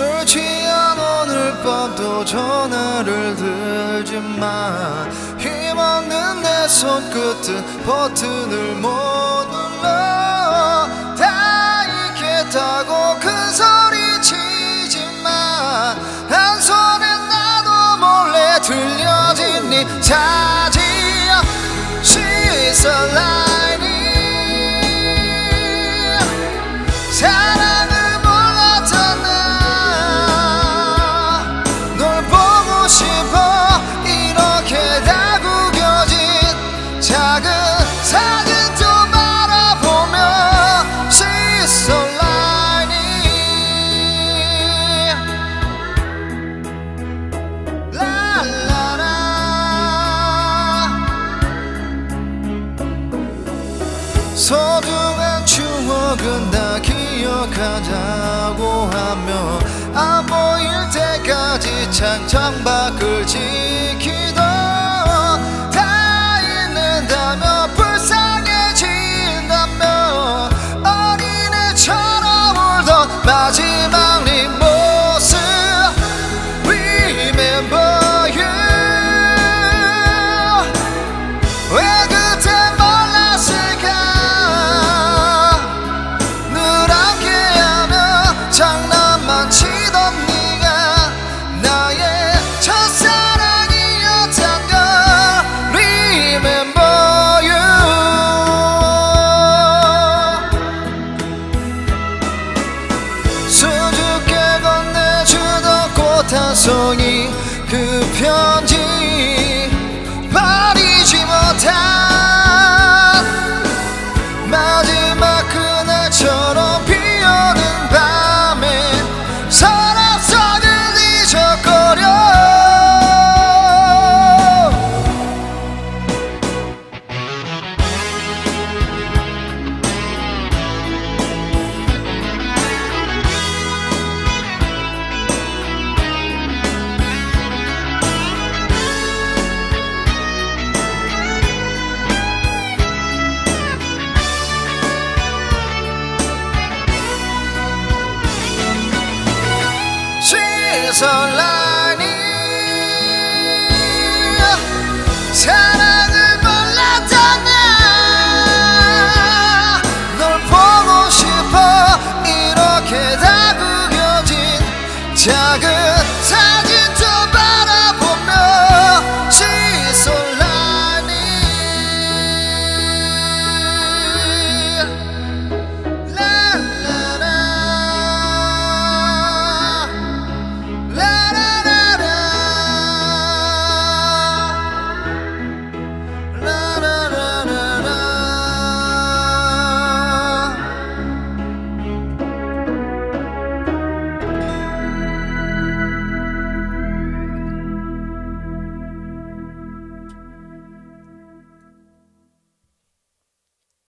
술 취한 오늘 밤도 전화를 들지 마. 힘없는 내 손끝은 버튼을 못 눌러. 다 잊겠다고 큰 소리 치지 마. 한 손에 나도 몰래 들려진 네 사진. She's alive. 소중한 추억은 다 기억하자고 하며 안 보일 때까지 창 밖을 지키던 다 잊는다며 불쌍해진다며 어린애처럼 울던 마지막 네 모습. Remember 한 송이 그 편지 버리지 못한 마지막 그날처럼 비오는 밤에 서랍 속을 뒤적거려. So